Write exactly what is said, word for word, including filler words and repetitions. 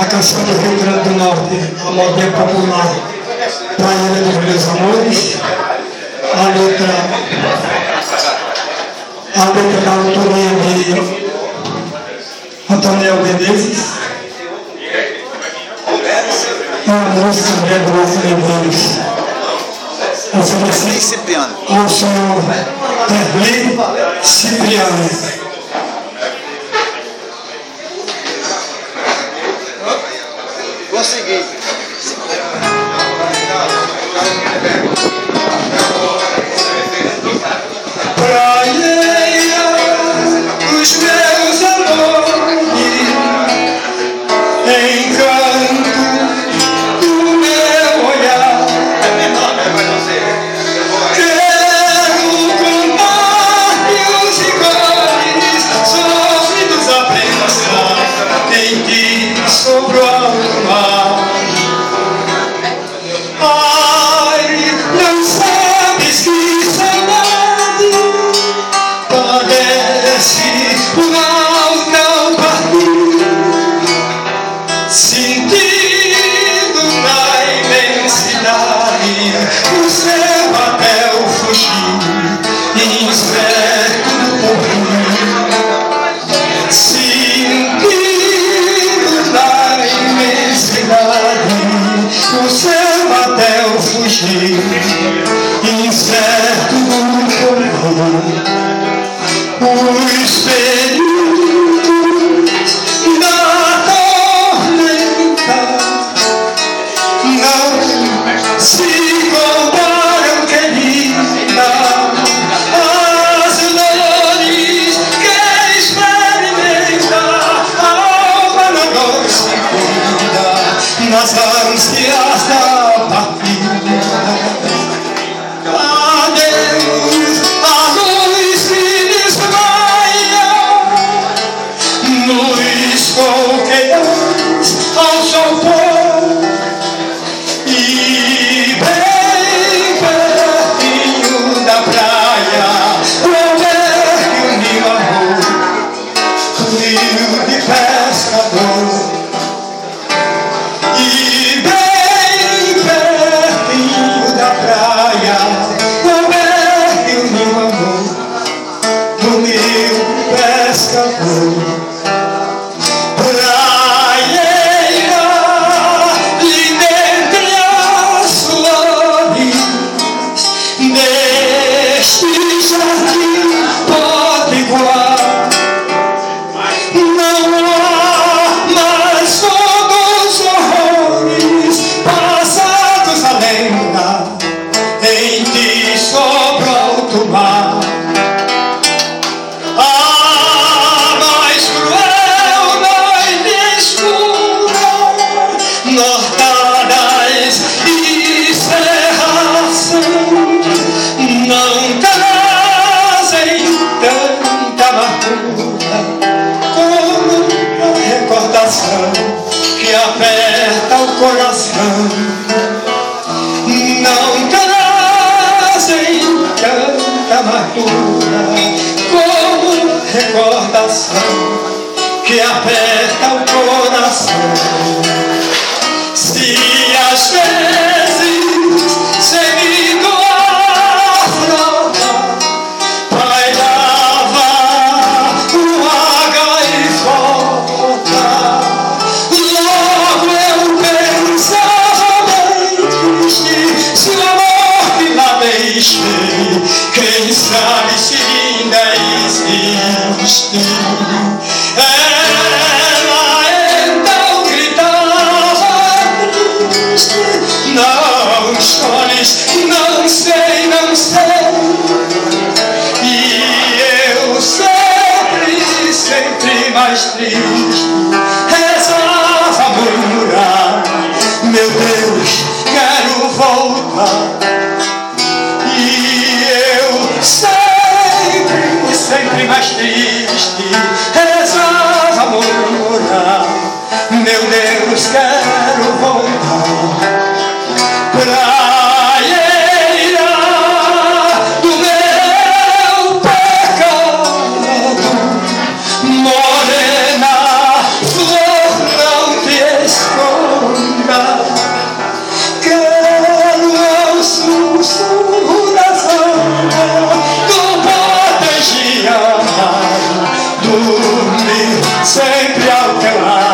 a canção do Rio Grande do Norte, a modinha popular Praia dos Meus Amores, a letra, a letra da autoria de Antônio Menezes, é uma música do nosso Menezes. Ao som de Cipriano. Consegui. Praia dos meus amores, encanto do meu olhar. Quero contar-te os rigores sofridos a pensar em ti sobrou algo mais. Incerto no corredor, o espelho da tormenta não se comparam, querida, as dores que experimenta a alma na nossa vida, nas ânsias da partida. Que aperta o coração, não trazem tanta amargura como recordação que aperta o coração. Se às vezes seguindo a frota pairava o água e volta, quem sabe se ainda existe. Ela então gritava triste: não chores, não sei, não sei. E eu sempre, sempre mais triste rezava, murmurar: meu Deus, quero voltar. Sempre mais triste rezava, murmurar: meu Deus, quero voltar. Praieira do meu pecado, morena dormir sempre ao teu lado.